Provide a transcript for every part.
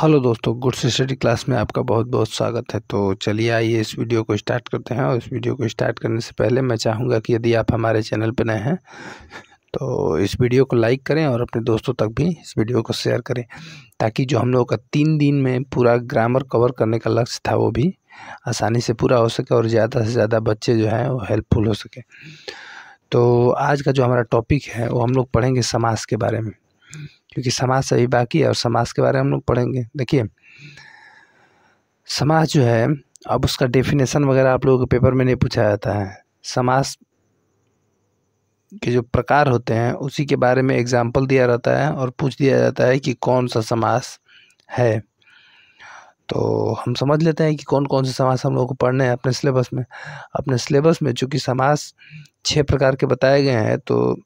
Hello दोस्तों, goods study class में आपका बहुत बहुत स्वागत है। तो चलिए आइए इस वीडियो को स्टार्ट करते हैं। और इस वीडियो को स्टार्ट करने से पहले मैं चाहूँगा कि यदि आप हमारे चैनल पर नए हैं तो इस वीडियो को लाइक करें और अपने दोस्तों तक भी इस वीडियो को शेयर करें, ताकि जो हम लोगों का 3 दिन में पूरा ग्रामर कवर करने का लक्ष्य था वो भी आसानी से पूरा हो सके और ज़्यादा से ज़्यादा बच्चे जो हैं वो हेल्पफुल हो सके। तो आज का जो हमारा टॉपिक है वो हम लोग पढ़ेंगे समास के बारे में, क्योंकि समास अभी बाकी है और समास के बारे में हम लोग पढ़ेंगे। देखिए, समास जो है, अब उसका डेफिनेशन वगैरह आप लोगों के पेपर में नहीं पूछा जाता है। समास के जो प्रकार होते हैं उसी के बारे में एग्जाम्पल दिया रहता है और पूछ दिया जाता है कि कौन सा समास है। तो हम समझ लेते हैं कि कौन कौन से समास हम लोगों को पढ़ने हैं अपने सिलेबस में। अपने सिलेबस में चूँकि समास 6 प्रकार के बताए गए हैं, तो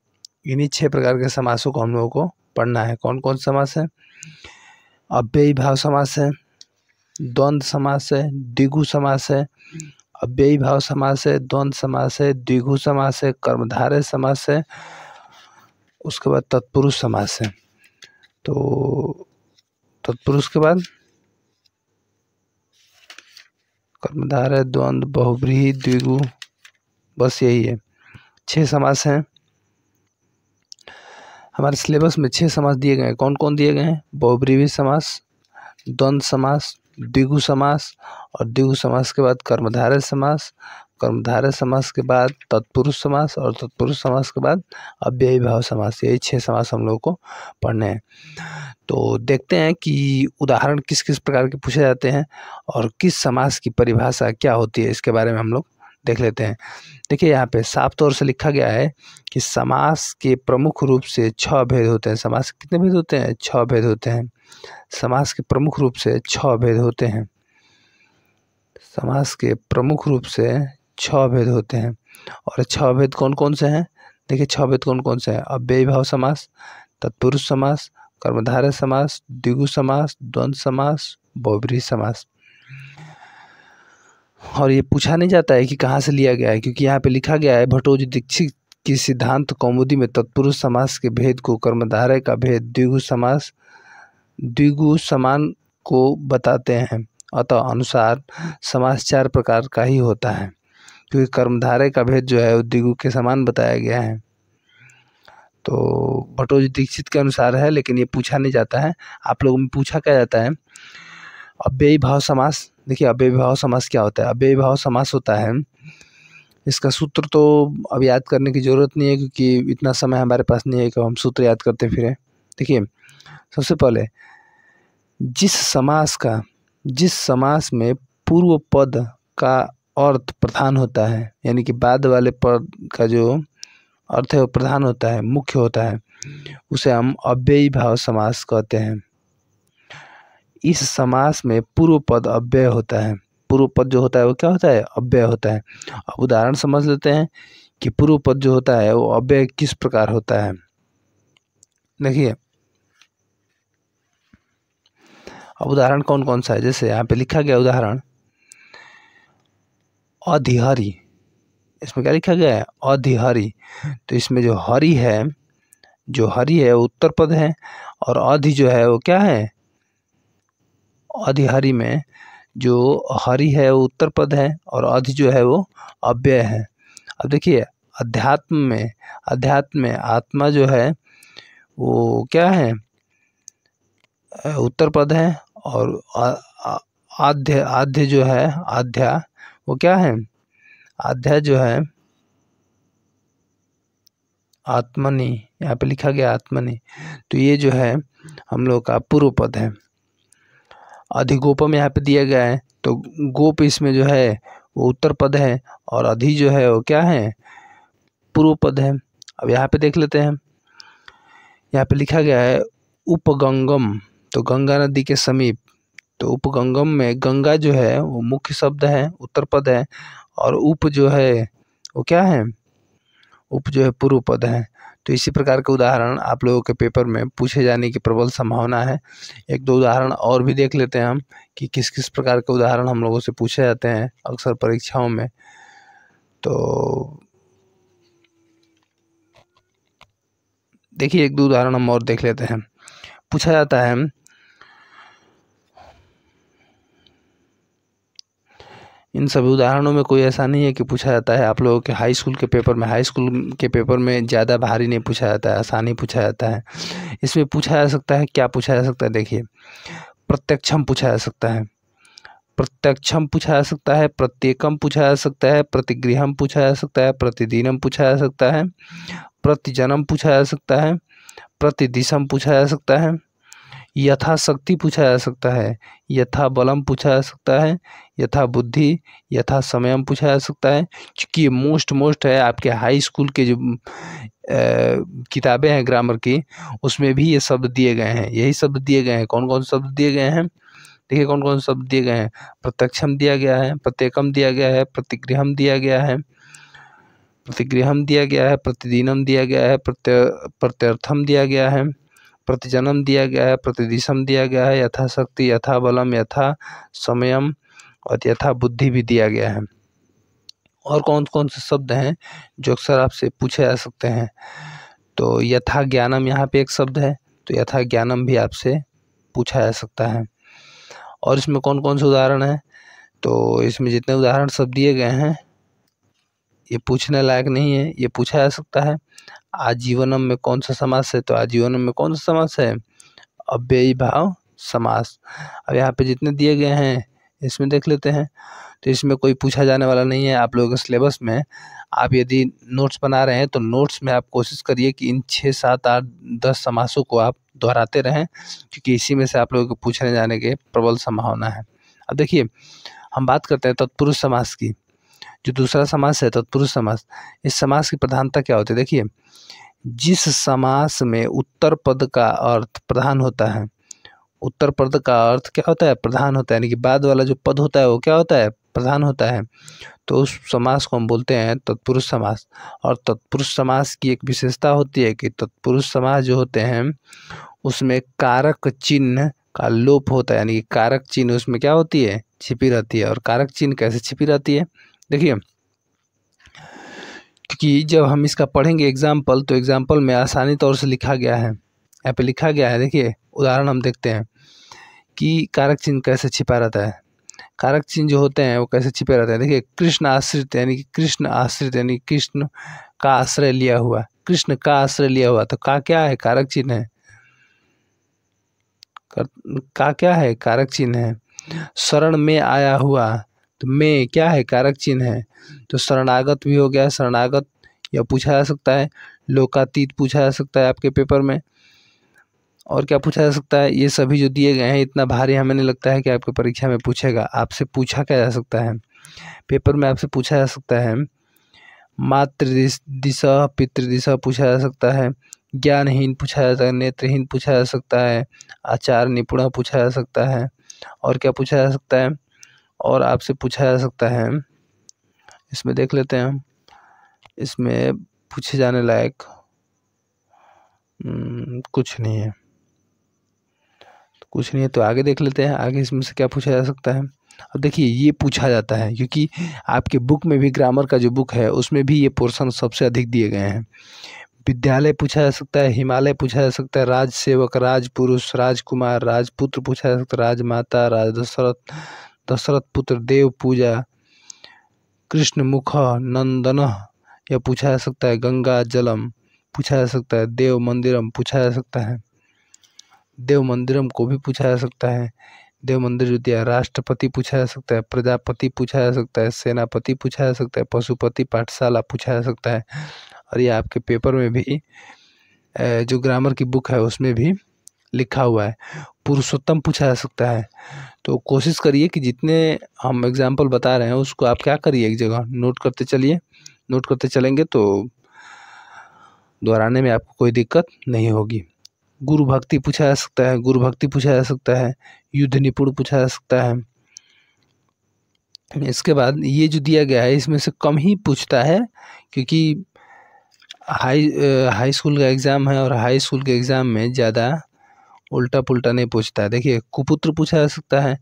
इन्हीं 6 प्रकार के समासों को हम लोगों को पढ़ना है। कौन कौन समास है? अव्ययी भाव समास है, द्वंद्व समास है, द्विगु समास है। अव्ययी भाव समास है, द्वंद्व समास है, द्विगु समास है, कर्मधारय समास है, उसके बाद तत्पुरुष समास है। तो तत्पुरुष के बाद कर्मधारय, द्वंद्व, बहुव्रीहि, द्विगु, बस यही है। 6 समास हैं हमारे सिलेबस में। 6 समास दिए गए हैं। कौन कौन दिए गए हैं? बहुव्रीहि समास, द्वंद्व समास, द्विगु समास, और द्विगु समास के बाद कर्मधारय समास, कर्मधारय समास के बाद तत्पुरुष समास, और तत्पुरुष समास के बाद अव्ययी भाव समास। यही 6 समास हम लोगों को पढ़ने हैं। तो देखते हैं कि उदाहरण किस किस प्रकार के पूछे जाते हैं और किस समास की परिभाषा क्या होती है, इसके बारे में हम लोग देख लेते हैं। देखिए, यहाँ पे साफ तौर से लिखा गया है कि समास के प्रमुख रूप से 6 भेद होते हैं। समास के कितने भेद होते हैं? 6 भेद होते हैं। समास के प्रमुख रूप से 6 भेद होते हैं। समास के प्रमुख रूप से 6 भेद होते हैं। और 6 भेद कौन कौन से हैं? देखिए, 6 भेद कौन कौन से हैं? अव्ययी भाव समास, तत्पुरुष समास, कर्मधारय समास, द्विगु समास, द्वंद्व समास, बहुव्रीहि समास। और ये पूछा नहीं जाता है कि कहाँ से लिया गया है, क्योंकि यहाँ पे लिखा गया है भटोज दीक्षित की सिद्धांत कौमुदी में तत्पुरुष समास के भेद को कर्मधारय का भेद द्विगु समान को बताते हैं। अतः अनुसार समास 4 प्रकार का ही होता है, क्योंकि कर्मधारय का भेद जो है वो द्विगु के समान बताया गया है। तो भटोज दीक्षित के अनुसार है, लेकिन ये पूछा नहीं जाता है। आप लोगों में पूछा क्या जाता है? अव्ययी भाव समास। देखिए, अव्ययी भाव समास क्या होता है? अव्ययी भाव समास होता है, इसका सूत्र तो अब याद करने की ज़रूरत नहीं है, क्योंकि इतना समय हमारे पास नहीं है कि हम सूत्र याद करते फिरें। देखिए, सबसे पहले जिस समास में पूर्व पद का अर्थ प्रधान होता है, यानी कि बाद वाले पद का जो अर्थ है वो प्रधान होता है, मुख्य होता है, उसे हम अव्ययी भाव समास कहते हैं। इस समास में पूर्व पद अव्यय होता है। पूर्व पद जो होता है वो क्या होता है? अव्यय होता है। अब उदाहरण समझ लेते हैं कि पूर्व पद जो होता है वो अव्यय किस प्रकार होता है। देखिए, अब उदाहरण कौन कौन सा है? जैसे यहाँ पे लिखा गया उदाहरण अधिहरी। इसमें क्या लिखा गया है? अधिहरी। तो इसमें जो हरी है वो उत्तर पद है, और अधि जो है वो क्या है? अधिहरी में जो हरि है वो उत्तर पद है और अधि जो है वो अव्यय है। अब देखिए, अध्यात्म में आत्मा जो है वो क्या है? उत्तर पद है, और आध्य जो है आध्या वो क्या है? आध्या जो है आत्मनि। यहाँ पे लिखा गया आत्मनि। तो ये जो है हम लोग का पूर्व पद है। अधिगोपम यहाँ पे दिया गया है, तो गोप इसमें जो है वो उत्तर पद है और अधि जो है वो क्या है? पूर्व पद है। अब यहाँ पे देख लेते हैं, यहाँ पे लिखा गया है उपगंगम, तो गंगा नदी के समीप। तो उपगंगम में गंगा जो है वो मुख्य शब्द है, उत्तर पद है, और उप जो है वो क्या है? उप जो है पूर्व पद है। तो इसी प्रकार के उदाहरण आप लोगों के पेपर में पूछे जाने की प्रबल संभावना है। 1-2 उदाहरण और भी देख लेते हैं हम कि किस किस प्रकार के उदाहरण हम लोगों से पूछे जाते हैं अक्सर परीक्षाओं में। तो देखिए, 1-2 उदाहरण हम और देख लेते हैं। पूछा जाता है इन सभी उदाहरणों में कोई ऐसा नहीं है कि पूछा जाता है आप लोगों के हाई स्कूल के पेपर में। हाई स्कूल के पेपर में ज़्यादा भारी नहीं पूछा जाता है, आसानी पूछा जाता है। इसमें पूछा जा सकता है, क्या पूछा जा सकता है, देखिए प्रत्यक्षम पूछा जा सकता है, प्रत्यक्षम पूछा जा सकता है, प्रत्येकम पूछा जा सकता है, प्रतिगृहम पूछा जा सकता है, प्रतिदिनम पूछा जा सकता है, प्रतिजनम पूछा जा सकता है, प्रतिदिशम पूछा जा सकता है, यथाशक्ति पूछा जा सकता है, यथा बलम पूछा जा सकता है, यथा बुद्धि, यथा समयम पूछा जा सकता है। क्योंकि ये मोस्ट है आपके हाई स्कूल के जो किताबें हैं ग्रामर की, उसमें भी ये शब्द दिए गए हैं, यही शब्द दिए गए हैं। कौन कौन शब्द दिए गए हैं देखिए, कौन कौन शब्द दिए गए हैं, प्रत्यक्षम दिया गया है, प्रत्येकम दिया गया है, प्रतिगृहम दिया गया है, प्रतिगृहम दिया गया है, प्रतिदिनम दिया गया है, प्रत्यर्थम दिया गया है, प्रतिजनम दिया गया है, प्रतिदिशम दिया गया है, यथाशक्ति, यथा बलम, यथा समयम और यथा बुद्धि भी दिया गया है। और कौन कौन से शब्द हैं जो अक्सर आपसे पूछे जा सकते हैं, तो यथा ज्ञानम यहाँ पे एक शब्द है, तो यथा ज्ञानम भी आपसे पूछा जा सकता है। और इसमें कौन कौन से उदाहरण हैं, तो इसमें जितने उदाहरण सब दिए गए हैं ये पूछने लायक नहीं है, ये पूछा जा सकता है। आजीवनम में कौन सा समास है, तो आजीवनम में कौन सा समास है, अव्ययी भाव समास। अब यहाँ पे जितने दिए गए हैं इसमें देख लेते हैं, तो इसमें कोई पूछा जाने वाला नहीं है आप लोगों के सिलेबस में। आप यदि नोट्स बना रहे हैं तो नोट्स में आप कोशिश करिए कि इन 6, 7, 8, 10 समासों को आप दोहराते रहें, क्योंकि इसी में से आप लोगों को पूछने जाने के प्रबल संभावना है। अब देखिए हम बात करते हैं तत्पुरुष समास की, जो दूसरा समास है तत्पुरुष समास। इस समास की प्रधानता क्या होती है, देखिए जिस समास में उत्तर पद का अर्थ प्रधान होता है, उत्तर पद का अर्थ क्या होता है, प्रधान होता है, यानी कि बाद वाला जो पद होता है वो क्या होता है, प्रधान होता है, तो उस समास को हम बोलते हैं तत्पुरुष समास। और तत्पुरुष समास की एक विशेषता होती है कि तत्पुरुष समास जो होते हैं उसमें कारक चिन्ह का लोप होता है, यानी कि कारक चिन्ह उसमें क्या होती है, छिपी रहती है। और कारक चिन्ह कैसे छिपी रहती है, देखिए क्योंकि जब हम इसका पढ़ेंगे एग्जाम्पल, तो एग्जाम्पल में आसानी तौर से लिखा गया है, यहाँ पे लिखा गया है। देखिए उदाहरण हम देखते हैं कि कारक चिन्ह कैसे छिपा रहता है, कारक चिन्ह जो होते हैं वो कैसे छिपे रहते हैं, देखिए कृष्ण आश्रित, यानी कि कृष्ण आश्रित यानी कृष्ण का आश्रय लिया हुआ, कृष्ण का आश्रय लिया हुआ, तो का क्या है, कारक चिन्ह है, का क्या है, कारक चिन्ह है। शरण में आया हुआ, तो में क्या है, कारक चिन्ह है, तो शरणागत भी हो गया, शरणागत या पूछा जा सकता है। लोकातीत पूछा जा सकता है आपके पेपर में, और क्या पूछा जा सकता है, ये सभी जो दिए गए हैं इतना भारी हमें नहीं लगता है कि आपके परीक्षा में पूछेगा। आपसे पूछा क्या जा सकता है पेपर में, आपसे पूछा जा सकता है मातृदिशा, पितृदिशा पूछा जा सकता है, ज्ञानहीन पूछा जा सकता है, नेत्रहीन पूछा जा सकता है, आचार निपुण पूछा जा सकता है, और क्या पूछा जा सकता है, और आपसे पूछा जा सकता है, इसमें देख लेते हैं हम, इसमें पूछे जाने लायक कुछ नहीं है, कुछ नहीं है, तो आगे देख लेते हैं आगे इसमें से क्या पूछा जा सकता है। अब देखिए ये पूछा जाता है, क्योंकि आपके बुक में भी ग्रामर का जो बुक है उसमें भी ये पोर्शन सबसे अधिक दिए गए हैं। विद्यालय पूछा जा सकता है, हिमालय पूछा जा सकता है, राज सेवक, राजपुरुष, राजकुमार, राजपुत्र पूछा जा सकता है, राजमाता, राज दशरथ, दशरथ पुत्र, देव पूजा, कृष्णमुख, नंदन, यह पूछा जा सकता है, गंगा जलम पूछा जा सकता है, देव मंदिरम पूछा जा सकता है, देव मंदिरम को भी पूछा जा सकता है, देव मंदिर जो दिया, राष्ट्रपति पूछा जा सकता है, प्रजापति पूछा जा सकता है, सेनापति पूछा जा सकता है, पशुपति, पाठशाला पूछा जा सकता है। और ये आपके पेपर में भी जो ग्रामर की बुक है उसमें भी लिखा हुआ है। पुरुषोत्तम पूछा जा सकता है, तो कोशिश करिए कि जितने हम एग्जाम्पल बता रहे हैं उसको आप क्या करिए, एक जगह नोट करते चलिए, नोट करते चलेंगे तो दोहराने में आपको कोई दिक्कत नहीं होगी। गुरु भक्ति पूछा जा सकता है, गुरु भक्ति पूछा जा सकता है, युद्ध निपुण पूछा जा सकता है। इसके बाद ये जो दिया गया है इसमें से कम ही पूछता है, क्योंकि हाई स्कूल का एग्ज़ाम है और हाई स्कूल के एग्ज़ाम में ज़्यादा उल्टा पुल्टा नहीं पूछता है। देखिए कुपुत्र पूछा जा सकता है,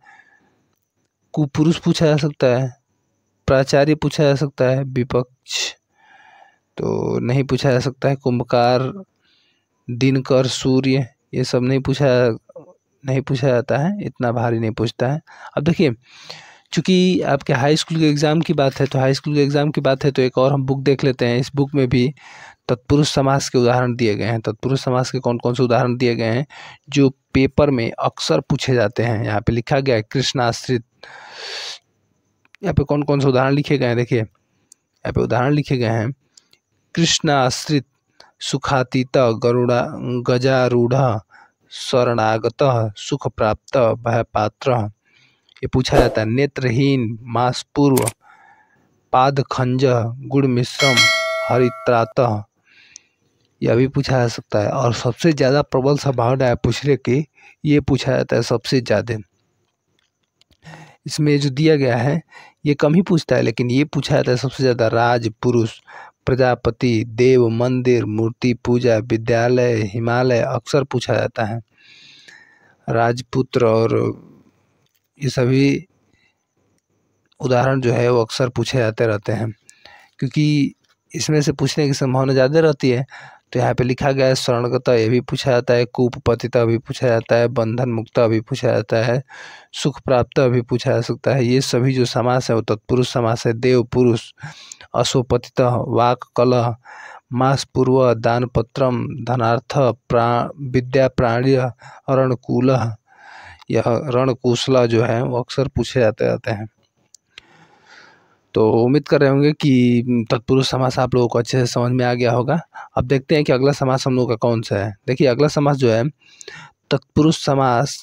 कुपुरुष पूछा जा सकता है, प्राचार्य पूछा जा सकता है, विपक्ष तो नहीं पूछा जा सकता है, कुंभकार, दिनकर, सूर्य, ये सब नहीं पूछा जाता है, इतना भारी नहीं पूछता है। अब देखिए चूँकि आपके हाई स्कूल के एग्ज़ाम की बात है तो हाई स्कूल के एग्ज़ाम की बात है तो एक और हम बुक देख लेते हैं। इस बुक में भी तत्पुरुष समास के उदाहरण दिए गए हैं। तत्पुरुष समास के कौन कौन से उदाहरण दिए गए हैं जो पेपर में अक्सर पूछे जाते हैं। यहाँ पे लिखा गया है कृष्णाश्रित। यहाँ पे कौन कौन से उदाहरण लिखे गए हैं, देखिए यहाँ पे उदाहरण लिखे गए हैं। कृष्णाश्रित, सुखातीत, गरुड़ा, गजारूढ़, शरणागत, सुख प्राप्त, भयपात्र। ये पूछा जाता है। नेत्रहीन, मासपूर्व, पादखंज, गुड़ मिश्रम, हरित्रात, यह भी पूछा जा सकता है। और सबसे ज़्यादा प्रबल संभावना है पूछने की, ये पूछा जाता है सबसे ज़्यादा। इसमें जो दिया गया है ये कम ही पूछता है, लेकिन ये पूछा जाता है सबसे ज़्यादा। राज पुरुष, प्रजापति, देव, मंदिर, मूर्ति पूजा, विद्यालय, हिमालय अक्सर पूछा जाता है। राजपुत्र और ये सभी उदाहरण जो है वो अक्सर पूछे जाते रहते हैं, क्योंकि इसमें से पूछने की संभावना ज़्यादा रहती है। तो यहाँ पे लिखा गया है शरणगता, ये भी पूछा जाता है। कूपपतिता भी पूछा जाता है। बंधन मुक्ता भी पूछा जाता है। सुख प्राप्त भी पूछा जा सकता है। ये सभी जो समास है वो तत्पुरुष समास है। देव पुरुष, अशोपतित, वाक कलह, मास पूर्व, दानपत्रम, धनार्थ, विद्या प्राणी, रणकूल, यह रणकुशला जो है वो अक्सर पूछे जाते रहते हैं। तो उम्मीद कर रहे होंगे कि तत्पुरुष समास आप लोगों को अच्छे से समझ में आ गया होगा। अब देखते हैं कि अगला समास हम लोगों का कौन सा है। देखिए अगला समास जो है तत्पुरुष समास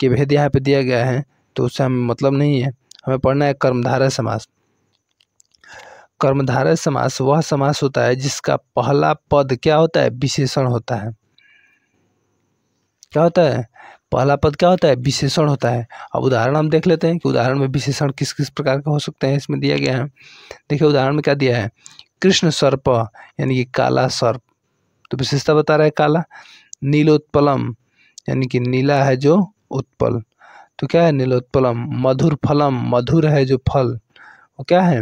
के भेद यहाँ पे दिया गया है, तो उससे हमें मतलब नहीं है। हमें पढ़ना है कर्मधारय समास। कर्मधारय समास वह समास होता है जिसका पहला पद क्या होता है, विशेषण होता है। क्या होता है, पहला पद क्या होता है, विशेषण होता है। अब उदाहरण हम देख लेते हैं कि उदाहरण में विशेषण किस किस प्रकार के हो सकते हैं, इसमें दिया गया है। देखिए उदाहरण में क्या दिया है, कृष्ण सर्प यानी कि काला सर्प, तो विशेषता बता रहा है काला। नीलोत्पलम यानी कि नीला है जो उत्पल, तो क्या है नीलोत्पलम। मधुर फलम, मधुर है जो फल, वो क्या है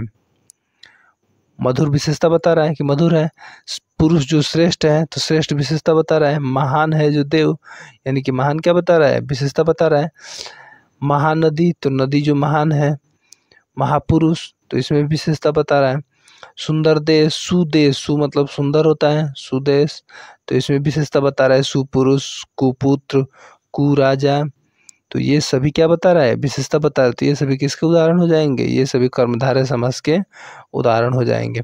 मधुर, विशेषता बता रहा है कि मधुर है। पुरुष जो श्रेष्ठ है, तो श्रेष्ठ विशेषता बता रहा है। महान है जो देव, यानी कि महान क्या बता रहा है, विशेषता बता रहा है। महानदी, तो नदी जो महान है। महापुरुष, तो इसमें विशेषता बता रहा है। सुंदर देश, सुदेश, सु मतलब सुंदर होता है, सुदेश, तो इसमें विशेषता बता रहा है। सुपुरुष, कुपुत्र, कुराजा, तो ये सभी क्या बता रहा है, विशेषता बता रहा है। तो ये सभी किसके उदाहरण हो जाएंगे, ये सभी कर्मधारय समास के उदाहरण हो जाएंगे।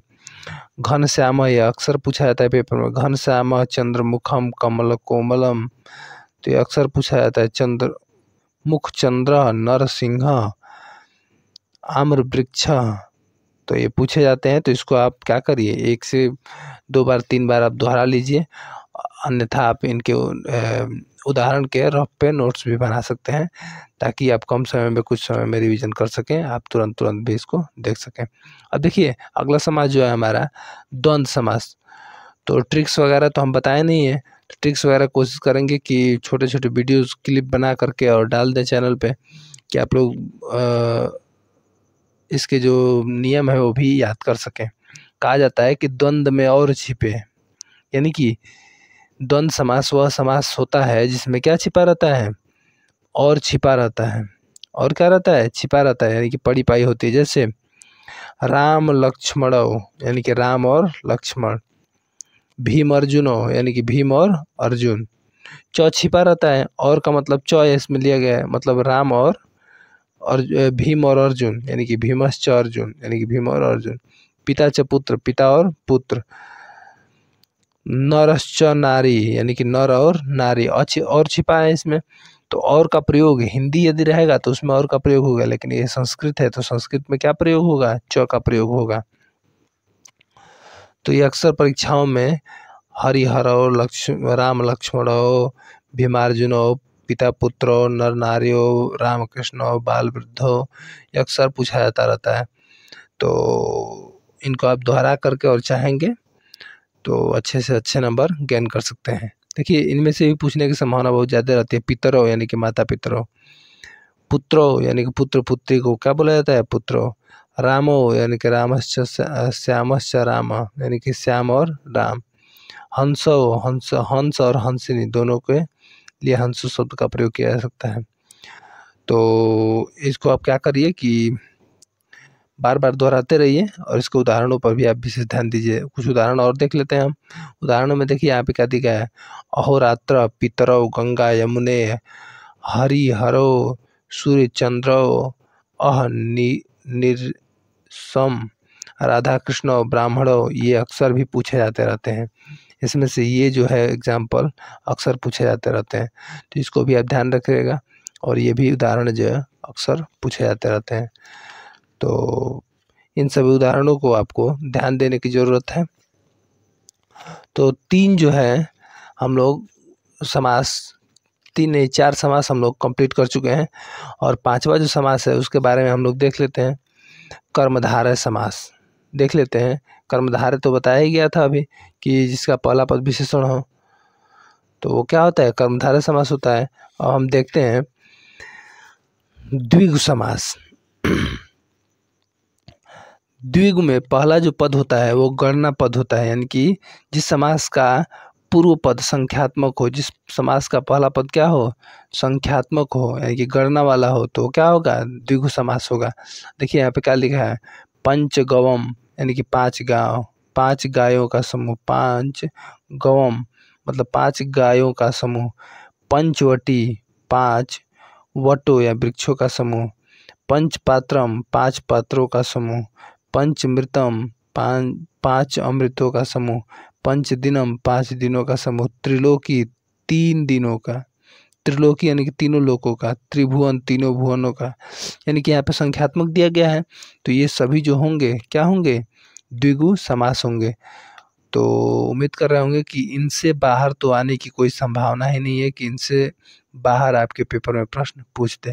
घनश्याम, ये अक्सर पूछा जाता है पेपर में। घनश्याम, चंद्रमुखम, कमल कोमलम, तो ये अक्सर पूछा जाता है। चंद्र मुख, चंद्र, नरसिंह, आम्र वृक्ष, तो ये पूछे जाते हैं। तो इसको आप क्या करिए, एक से दो बार, तीन बार आप दोहरा लीजिए, अन्यथा आप इनके उदाहरण के रफ पे नोट्स भी बना सकते हैं, ताकि आप कम समय में, कुछ समय में रिवीजन कर सकें, आप तुरंत भी इसको देख सकें। अब देखिए अगला समास जो है हमारा द्वंद्व समास। तो ट्रिक्स वगैरह तो हम बताए नहीं है, तो ट्रिक्स वगैरह कोशिश करेंगे कि छोटे छोटे वीडियोज़ क्लिप बना करके और डाल दें चैनल पर, कि आप लोग इसके जो नियम है वो भी याद कर सकें। कहा जाता है कि द्वंद्व में और छिपे, यानी कि द्वंद्व समास वह समास होता है जिसमें क्या छिपा रहता है, और छिपा रहता है, और क्या रहता है, छिपा रहता है, यानी कि पड़ी पाई होती है। जैसे राम लक्ष्मणौ यानी कि राम और लक्ष्मण, भीम अर्जुनो यानी कि भीम और अर्जुन। चौ छिपा रहता है, और का मतलब चौ इसमें लिया गया है, मतलब राम और भीम और अर्जुन, यानी कि भीमश्च अर्जुन, यानी कि भीम और अर्जुन। पिता च पुत्र, पिता और पुत्र। नरश्च नारी, यानी कि नर और नारी। और छिपा है इसमें, तो और का प्रयोग हिंदी यदि रहेगा तो उसमें और का प्रयोग होगा, लेकिन ये संस्कृत है तो संस्कृत में क्या प्रयोग होगा, च का प्रयोग होगा। तो ये अक्सर परीक्षाओं में हरिहरो, लक्ष्म राम लक्ष्मणो, भीमार्जुनो, पिता पुत्रो, नर नारियो, राम कृष्णो, बाल वृद्धो, ये अक्सर पूछा जाता रहता है। तो इनको आप दोहरा करके और चाहेंगे तो अच्छे से अच्छे नंबर गेन कर सकते हैं। देखिए इनमें से भी पूछने की संभावना बहुत ज़्यादा रहती है। पितरों यानी कि माता पितरों। पुत्रों यानी कि पुत्र पुत्री को क्या बोला जाता है, पुत्रों। रामो यानी कि रामश्च, श्यामश्च राम, यानी कि श्याम और राम। हंसो, हंस और हंसिनी दोनों के लिए हंसु शब्द का प्रयोग किया जा सकता है। तो इसको आप क्या करिए कि बार बार दोहराते रहिए और इसके उदाहरणों पर भी आप विशेष ध्यान दीजिए। कुछ उदाहरण और देख लेते हैं हम। उदाहरणों में देखिए यहाँ पे क्या दिखा है, अहोरात्र पितरौ गंगा यमुने हरिहरो सूर्य चंद्रो अह निर्सम राधा कृष्ण ब्राह्मणों, ये अक्सर भी पूछे जाते रहते हैं। इसमें से ये जो है एग्जाम्पल अक्सर पूछे जाते रहते हैं, तो इसको भी आप ध्यान रखिएगा। और ये भी उदाहरण जो है अक्सर पूछे जाते रहते हैं, तो इन सभी उदाहरणों को आपको ध्यान देने की ज़रूरत है। तो तीन जो है हम लोग समास, तीन नहीं चार समास हम लोग कंप्लीट कर चुके हैं, और पांचवा जो समास है उसके बारे में हम लोग देख लेते हैं। कर्मधारय समास देख लेते हैं। कर्मधारय तो बताया ही गया था अभी कि जिसका पहला पद विशेषण हो, तो वो क्या होता है, कर्मधारय समास होता है। और हम देखते हैं द्विगु समास। द्विगु में पहला जो पद होता है वो गणना पद होता है, यानी कि जिस समास का पूर्व पद संख्यात्मक हो, जिस समास का पहला पद क्या हो, संख्यात्मक हो, यानी कि गणना वाला हो, तो क्या होगा, द्विगु समास होगा। देखिए यहाँ पे क्या लिखा है, पंच गवम, यानी कि पांच गांव, पांच गायों का समूह, पांच गवम मतलब पांच गायों का समूह, पंचवटी पांच वटों या वृक्षों का समूह, पंचपात्रम पांच पात्रों का समूह, पंचमृतम पांच अमृतों का समूह, पंचदिनम पांच दिनों का समूह, त्रिलोकी तीन दिनों का, त्रिलोकी यानी कि तीनों लोकों का, त्रिभुवन तीनों भुवनों का, यानी कि यहाँ पे संख्यात्मक दिया गया है। तो ये सभी जो होंगे क्या होंगे, द्विगु समास होंगे। तो उम्मीद कर रहे होंगे कि इनसे बाहर तो आने की कोई संभावना ही नहीं है कि इनसे बाहर आपके पेपर में प्रश्न पूछते।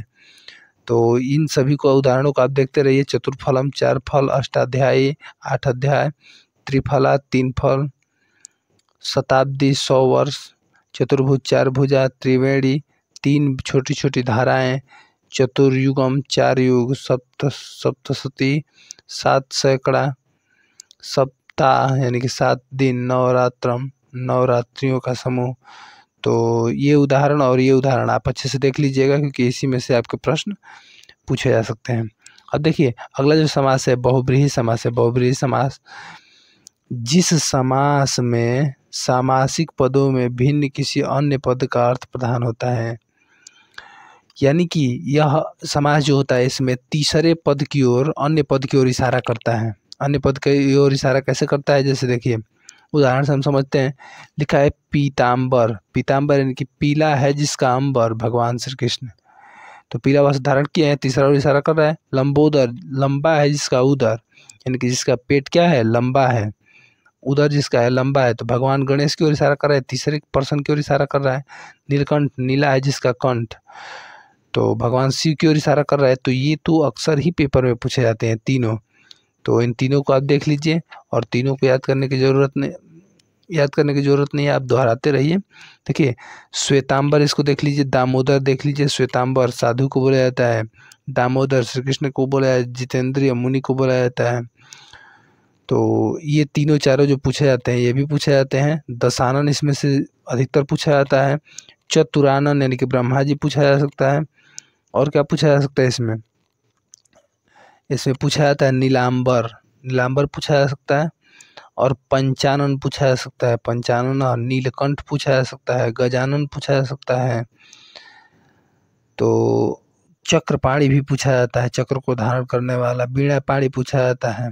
तो इन सभी को उदाहरणों को आप देखते रहिए। चतुर्फलम चार फल, अष्टाध्यायी आठ अध्याय, त्रिफला तीन फल, शताब्दी सौ वर्ष, चतुर्भुज चार भुजा, त्रिवेणी तीन छोटी छोटी धाराएं, चतुर्युगम चार युग, सप्तशती सात सैकड़ा, सप्ताह यानी कि सात दिन, नवरात्रम नवरात्रियों का समूह। तो ये उदाहरण और ये उदाहरण आप अच्छे से देख लीजिएगा, क्योंकि इसी में से आपके प्रश्न पूछे जा सकते हैं। अब देखिए अगला जो समास है बहुव्रीहि समास है। बहुव्रीहि समास, जिस समास में सामासिक पदों में भिन्न किसी अन्य पद का अर्थ प्रधान होता है, यानी कि यह समास जो होता है इसमें तीसरे पद की ओर, अन्य पद की ओर इशारा करता है। अन्य पद की ओर इशारा कैसे करता है, जैसे देखिए उदाहरण से हम समझते हैं। लिखा है पीताम्बर, पीताम्बर यानी कि पीला है जिसका अंबर भगवान श्री कृष्ण, तो पीला वस्त्र धारण किए हैं, तीसरा ओर इशारा कर रहा है। लंबोदर, लंबा है जिसका उदर, यानी कि जिसका पेट क्या है, लंबा है, उधर जिसका है लंबा है, तो भगवान गणेश की ओर इशारा कर रहा है, तीसरे पर्सन की ओर इशारा कर रहा है। नीलकंठ, नीला है जिसका कंठ, तो भगवान शिव की ओर इशारा कर रहा है। तो ये तो अक्सर ही पेपर में पूछे जाते हैं तीनों, तो इन तीनों को आप देख लीजिए और तीनों को याद करने की ज़रूरत नहीं है, आप दोहराते रहिए। देखिए श्वेतांबर, इसको देख लीजिए, दामोदर देख लीजिए, श्वेतांबर साधु को बोला जाता है, दामोदर श्री कृष्ण को बोला जाता है, जितेंद्रिय मुनि को बोला जाता है। तो ये तीनों चारों जो पूछे जाते हैं ये भी पूछे जाते हैं। दशानन, इसमें से अधिकतर पूछा जाता है। चतुरानन यानी कि ब्रह्मा जी पूछा जा सकता है। और क्या पूछा जा सकता है इसमें, इसमें पूछा जाता है नीलांबर, नीलांबर पूछा जा सकता है। और पंचानन पूछा जा सकता है, पंचानन और नीलकंठ पूछा जा सकता है, गजानन पूछा जा सकता है। तो चक्रपाणि भी पूछा जाता है, चक्र को धारण करने वाला, वीणापाणि पूछा जाता है,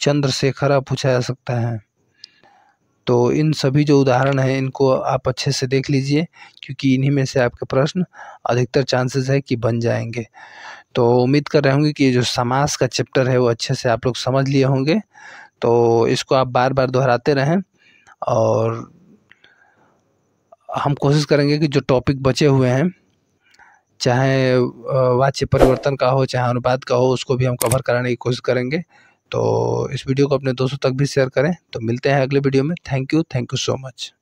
चंद्रशेखरा पूछा जा सकता है। तो इन सभी जो उदाहरण हैं इनको आप अच्छे से देख लीजिए, क्योंकि इन्हीं में से आपके प्रश्न अधिकतर चांसेस है कि बन जाएंगे। तो उम्मीद कर रहे होंगे कि जो समास का चैप्टर है वो अच्छे से आप लोग समझ लिए होंगे। तो इसको आप बार बार दोहराते रहें, और हम कोशिश करेंगे कि जो टॉपिक बचे हुए हैं, चाहे वाच्य परिवर्तन का हो चाहे अनुवाद का हो, उसको भी हम कवर कराने की कोशिश करेंगे। तो इस वीडियो को अपने दोस्तों तक भी शेयर करें। तो मिलते हैं अगले वीडियो में। Thank you so much.